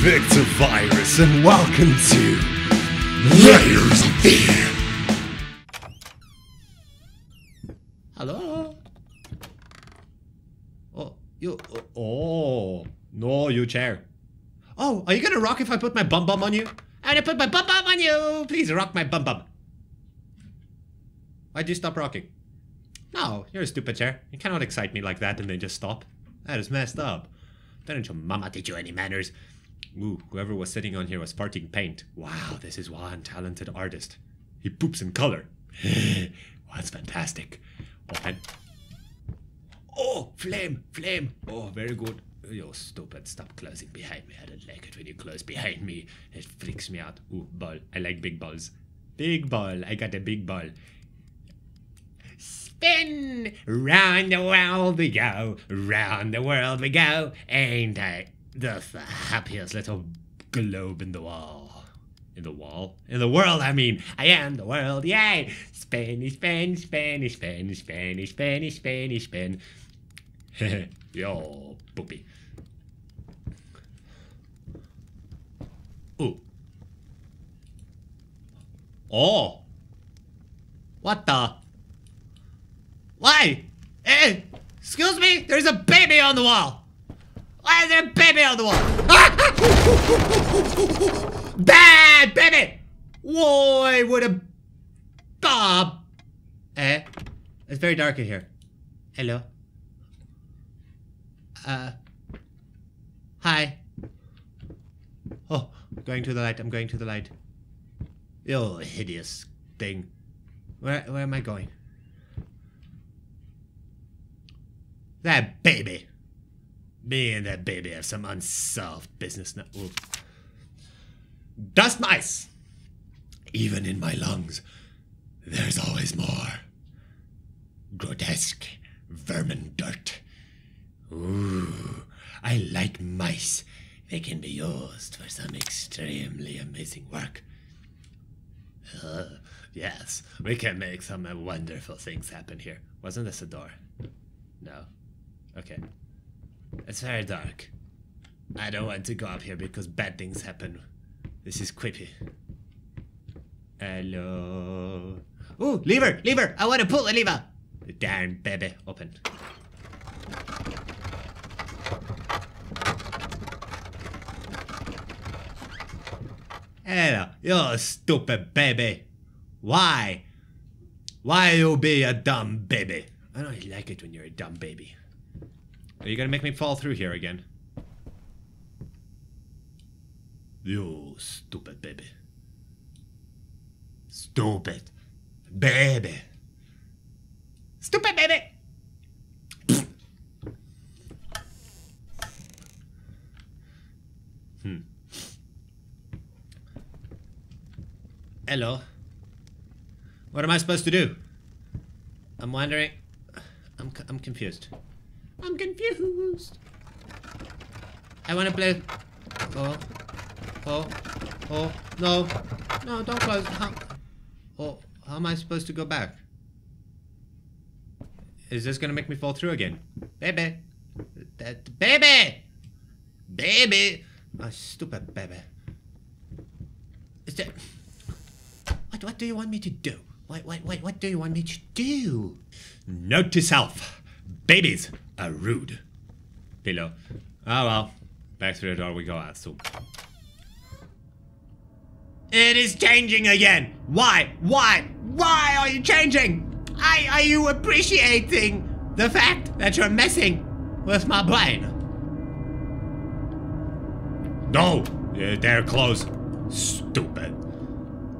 VictorWirus, and welcome to Layers of Fear. Hello? Oh, you. Oh, no, you chair. Oh, are you gonna rock if I put my bum bum on you? I'm gonna put my bum bum on you! Please rock my bum bum. Why'd you stop rocking? No, you're a stupid chair. You cannot excite me like that and then just stop. That is messed up. Didn't your mama teach you any manners? Ooh, whoever was sitting on here was farting paint. Wow, this is one talented artist. He poops in color. Well, that's fantastic. Oh, flame, flame. Oh, very good. You're stupid. Stop closing behind me. I don't like it when you close behind me. It freaks me out. Ooh, ball. I like big balls. Big ball. I got a big ball. Spin! Round the world we go, round the world we go. Ain't I the happiest little globe in the wall? In the wall? In the world, I mean. I am the world, yay! Spinny, spin, spinny, spin, spinny, spinny, spinny, spin. Yo, poopy. Ooh. Oh! What the? Why? Hey, excuse me? There's a baby on the wall! Why is there a baby on the wall? Ah! Bad baby! Why would a... Bob? Eh? It's very dark in here. Hello? Hi. Oh, I'm going to the light, I'm going to the light. You hideous thing. Where am I going? That baby. Me and that baby have some unsolved business now. Ooh. Dust mice. Even in my lungs, there's always more. Grotesque vermin dirt. Ooh, I like mice. They can be used for some extremely amazing work. Yes, we can make some wonderful things happen here. Wasn't this a door? No. Okay. It's very dark. I don't want to go up here because bad things happen. This is creepy. Hello. Ooh, lever! Lever! I want to pull the lever! Darn baby. Open. Hello. You stupid baby. Why? Why you be a dumb baby? I don't really like it when you're a dumb baby. Are you gonna make me fall through here again? You stupid baby. Stupid baby. Stupid baby! Hello. What am I supposed to do? I'm wondering... I'm confused. I'm confused. I want to play. Oh, oh, oh! No, no! Don't close. How am I supposed to go back? Is this gonna make me fall through again, baby? That baby, baby! Oh, stupid baby. Is that? What do you want me to do? Wait, what do you want me to do? Note to self, babies are rude. Pillow. Oh well, back through the door we go out soon. It is changing again! Why are you changing? Are you appreciating the fact that you're messing with my brain? No, they're closed. Stupid.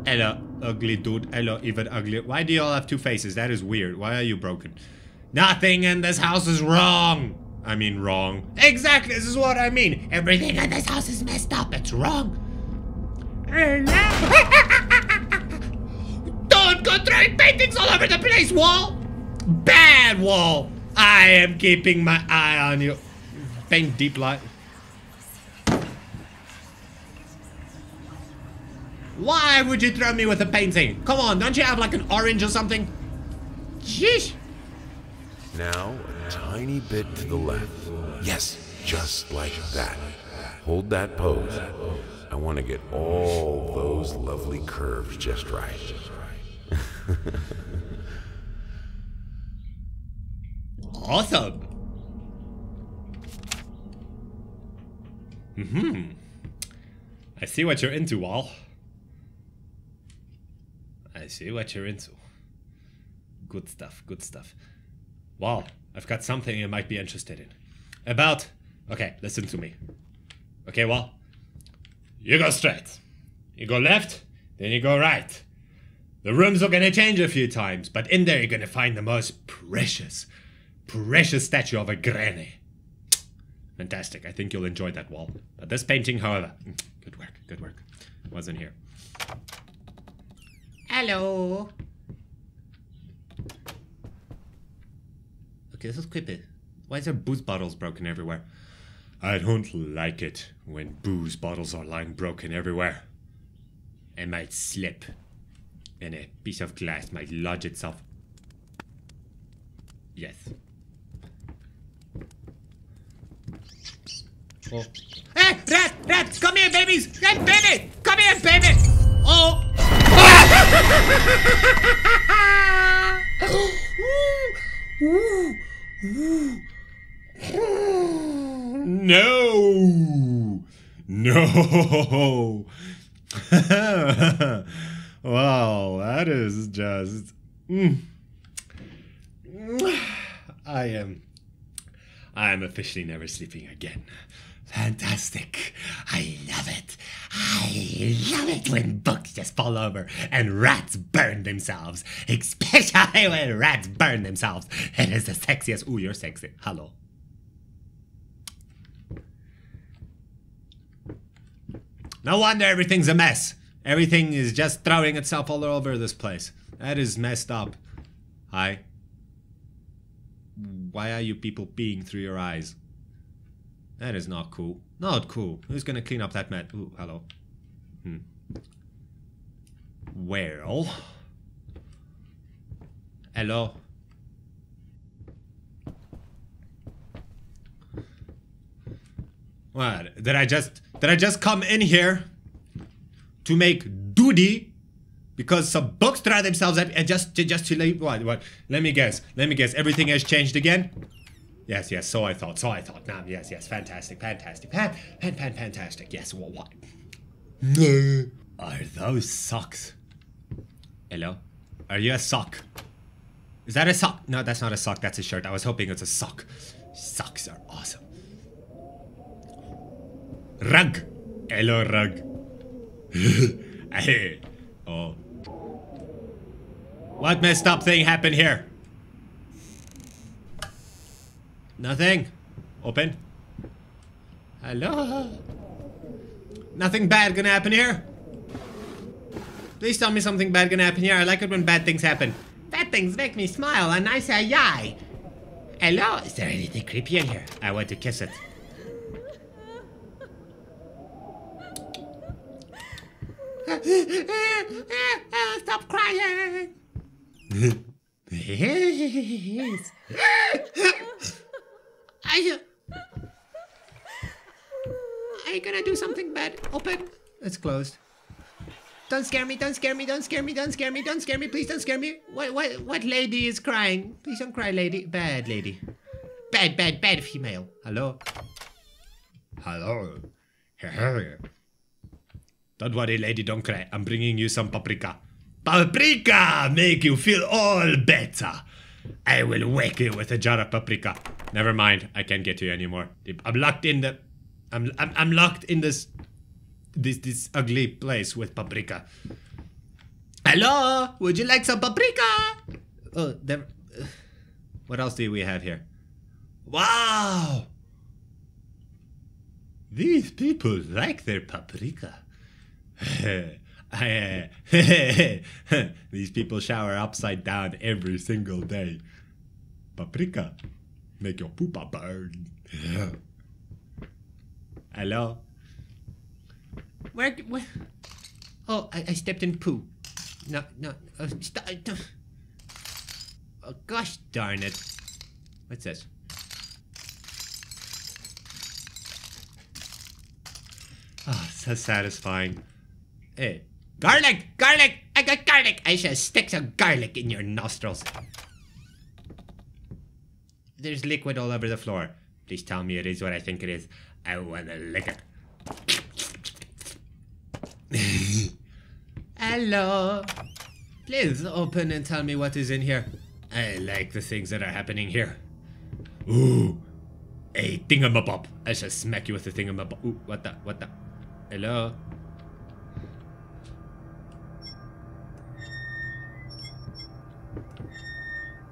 Hello. Ugly dude, hello, even uglier. Why do you all have two faces? That is weird. Why are you broken? Nothing in this house is wrong. I mean wrong. Exactly, this is what I mean. Everything in this house is messed up. It's wrong. Don't go throwing paintings all over the place, wall. Bad wall. I am keeping my eye on you. Paint deep light. Why would you throw me with a painting? Come on, don't you have like an orange or something? Sheesh. Now, a tiny bit to the left. Yes, just like that. Hold that pose. I want to get all those lovely curves just right. Awesome. I see what you're into, Wal. I see what you're into. Good stuff, good stuff. Wow, I've got something you might be interested in. About... Okay, listen to me. Okay, well, you go straight. You go left, then you go right. The rooms are gonna change a few times, but in there you're gonna find the most precious, precious statue of a granny. Fantastic, I think you'll enjoy that, Wal. But this painting, however... Good work, good work. Wasn't here. Hello! Okay, this is creepy. Why is there booze bottles broken everywhere? I don't like it when booze bottles are lying broken everywhere. I might slip, and a piece of glass might lodge itself. Yes. Oh. Hey, rat, rat, come here, babies! Hey, baby! Come here, baby! Oh! No! No! Wow, that is just... I am officially never sleeping again. Fantastic. I love it. I love it when books just fall over and rats burn themselves. Especially when rats burn themselves. It is the sexiest. Ooh, you're sexy. Hello. No wonder everything's a mess. Everything is just throwing itself all over this place. That is messed up. Hi. Why are you people peeing through your eyes? That is not cool. Not cool. Who's gonna clean up that mess? Ooh, hello. Well. Hello. What? Did I just come in here to make duty because some books throw themselves at and just to leave? What? Let me guess. Let me guess. Everything has changed again? Yes, yes, so I thought, Now, yes, fantastic, yes, well, what? No. Are those socks? Hello? Are you a sock? Is that a sock? No, that's not a sock, that's a shirt. I was hoping it's a sock. Socks are awesome. Rug. Hello, rug. Oh. What messed up thing happened here? Nothing. Open. Hello. Nothing bad gonna happen here. Please tell me something bad gonna happen here. I like it when bad things happen. Bad things make me smile and I say yay. Hello. Is there anything creepy in here? I want to kiss it. Stop crying. Yes. Are you gonna do something bad? Open. It's closed. Don't scare me, don't scare me, don't scare me, don't scare me, don't scare me, please don't scare me. What lady is crying? Please don't cry, lady. Bad lady. Bad female. Hello. Hello. Don't worry, lady, don't cry. I'm bringing you some paprika. Paprika make you feel all better. I will wake you with a jar of paprika. Never mind, I can't get to you anymore. I'm locked in the... I'm locked in this ugly place with paprika. Hello? Would you like some paprika? Oh, there... What else do we have here? Wow! These people like their paprika. These people shower upside down every single day. Paprika. Make your poopa burn. Hello? Where? Oh, I stepped in poo. No. Oh, gosh darn it. What's this? Oh, so satisfying. Hey. Garlic! Garlic! I got garlic! I shall stick some garlic in your nostrils. There's liquid all over the floor. Please tell me it is what I think it is. I wanna lick it. Hello. Please open and tell me what is in here. I like the things that are happening here. Ooh. A thingamabop. I shall smack you with the thingamabop. Ooh, what the? What the? Hello?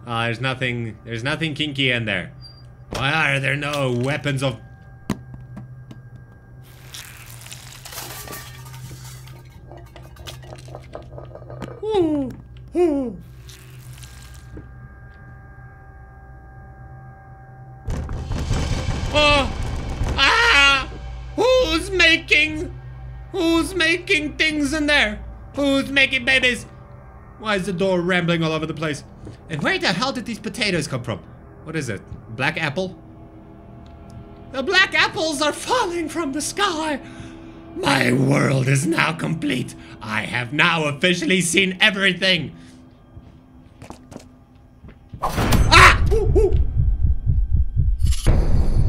Ah, there's nothing kinky in there. Why are there no weapons of... Oh! Ah! Who's making things in there? Who's making babies? Why is the door rambling all over the place? And where the hell did these potatoes come from? What is it? Black apple? The black apples are falling from the sky! My world is now complete! I have now officially seen everything! Ah! Ooh, ooh.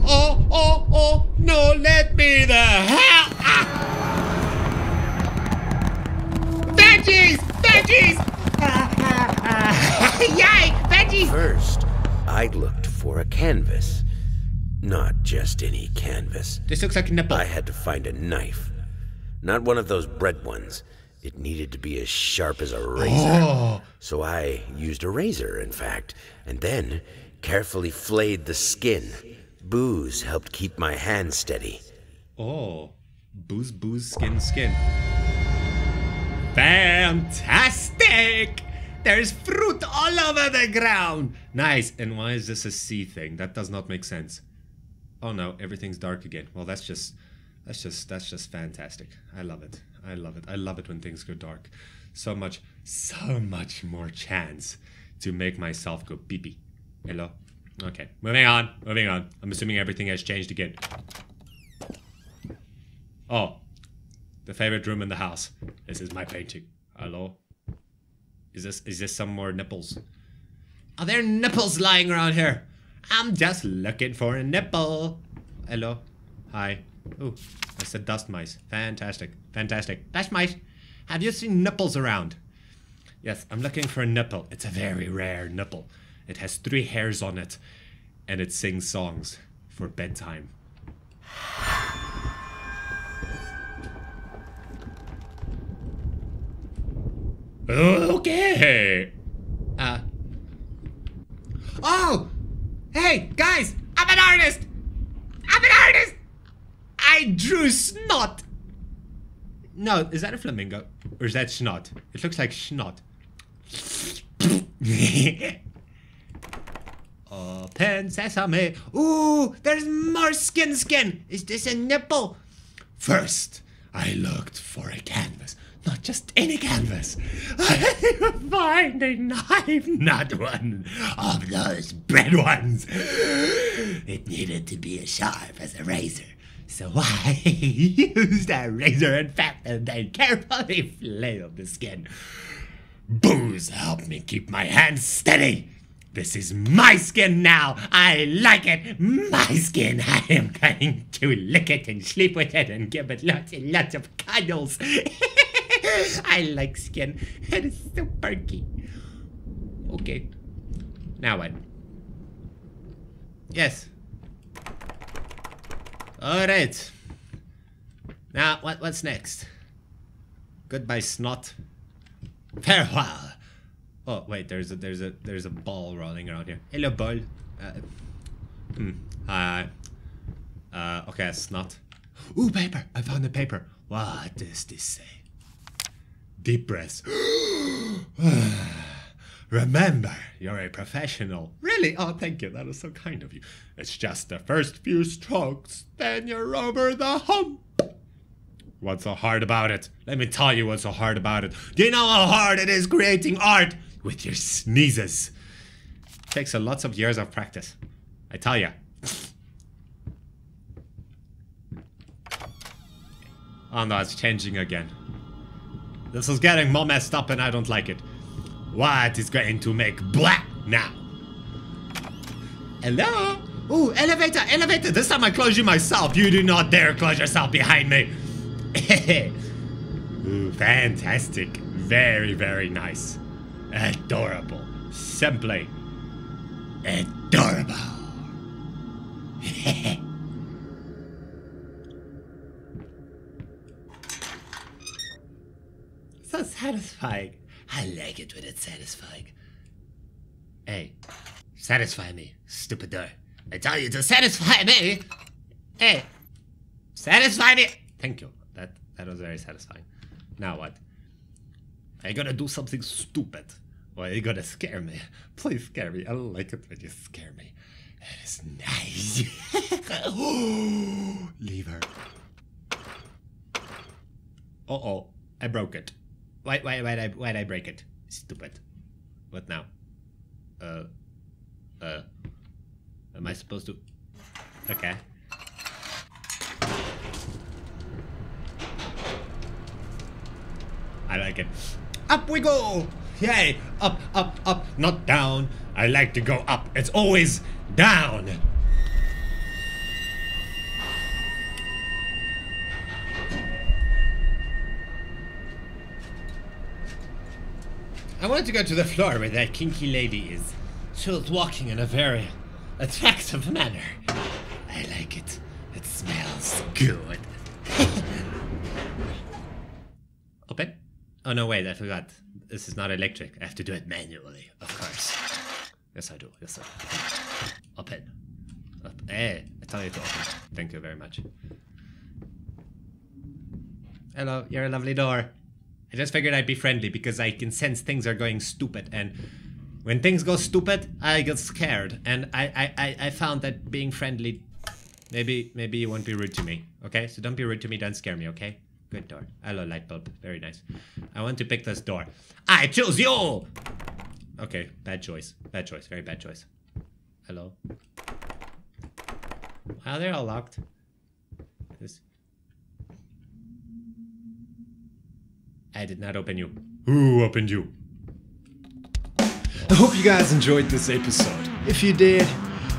Oh, oh, oh! No, let me the hell! Ah. Veggies! Veggies! Yay! Veggies! First, I looked for a canvas. Not just any canvas. This looks like a nipple. I had to find a knife. Not one of those bread ones. It needed to be as sharp as a razor. Oh. So I used a razor, in fact, and then carefully flayed the skin. Booze helped keep my hand steady. Oh. Booze, booze, skin, skin. Fantastic! There's fruit all over the ground! Nice, and why is this a sea thing? That does not make sense. Oh no, everything's dark again. Well, that's just fantastic. I love it. I love it. I love it when things go dark. So much more chance to make myself go pee-pee. Hello? Okay, moving on. I'm assuming everything has changed again. Oh, the favorite room in the house. This is my painting. Hello? Is this some more nipples? Are there nipples lying around here? I'm just looking for a nipple. Hello. Hi. Oh, I said dust mice. Fantastic. Dust mice, have you seen nipples around? Yes, I'm looking for a nipple. It's a very rare nipple. It has 3 hairs on it, and it sings songs for bedtime. Okay. Oh! Hey, guys! I'm an artist! I drew snot! No, is that a flamingo? Or is that snot? It looks like snot. Open sesame. Ooh, there's more skin. Is this a nipple? First, I looked for a canvas. Not just any canvas. I will find a knife, not one of those bread ones. It needed to be as sharp as a razor. So I used a razor and flattened and carefully flailed the skin. Booze helped me keep my hands steady. This is my skin now. I like it. My skin. I am going to lick it and sleep with it and give it lots and lots of cuddles. I like skin. It is so perky. Okay. Now what? Yes. Alright. Now, what's next? Goodbye, snot. Farewell. Oh, wait, there's a ball rolling around here. Hello, ball. Hi. Okay, snot. Ooh, paper. I found the paper. What does this say? Deep breath. Remember, you're a professional. Really? Oh, thank you. That was so kind of you. It's just the first few strokes, then you're over the hump. What's so hard about it? Let me tell you what's so hard about it. Do you know how hard it is creating art with your sneezes? It takes a lots of years of practice. I tell ya. Oh no, it's changing again. This is getting more messed up and I don't like it. What is going to make black now? Hello? Ooh, elevator, elevator! This time I close you myself. You do not dare close yourself behind me. Ooh, fantastic. Very, very nice. Adorable. Simply adorable. So satisfying. I like it when it's satisfying. Hey, satisfy me, stupido. I tell you to satisfy me. Hey, satisfy me. Thank you. That was very satisfying. Now what? Are you gonna do something stupid? Or are you gonna scare me? Please scare me. I don't like it when you scare me. That is nice. Leave her. Uh-oh. I broke it. Why'd I break it? Stupid. What now? Am I supposed to? Okay. I like it. Up we go! Yay! Up, up, up, not down. I like to go up. It's always down. I wanted to go to the floor where that kinky lady is. She was walking in a very attractive manner. I like it. It smells good. Open? Oh no, wait, I forgot. This is not electric. I have to do it manually, of course. Yes, I do. Yes, I do. Open. Open. Hey, I tell you to open. Thank you very much. Hello, you're a lovely door. I just figured I'd be friendly because I can sense things are going stupid, and when things go stupid, I get scared. And I found that being friendly, maybe you won't be rude to me, okay? So don't be rude to me, don't scare me, okay? Good door. Hello, light bulb. Very nice. I want to pick this door. I choose you! Okay, bad choice. Bad choice. Very bad choice. Hello. Wow, they're all locked. This. I did not open you. Who opened you? I hope you guys enjoyed this episode. If you did,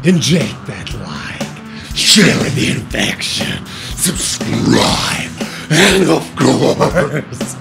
inject that like, share the infection, subscribe, and of course...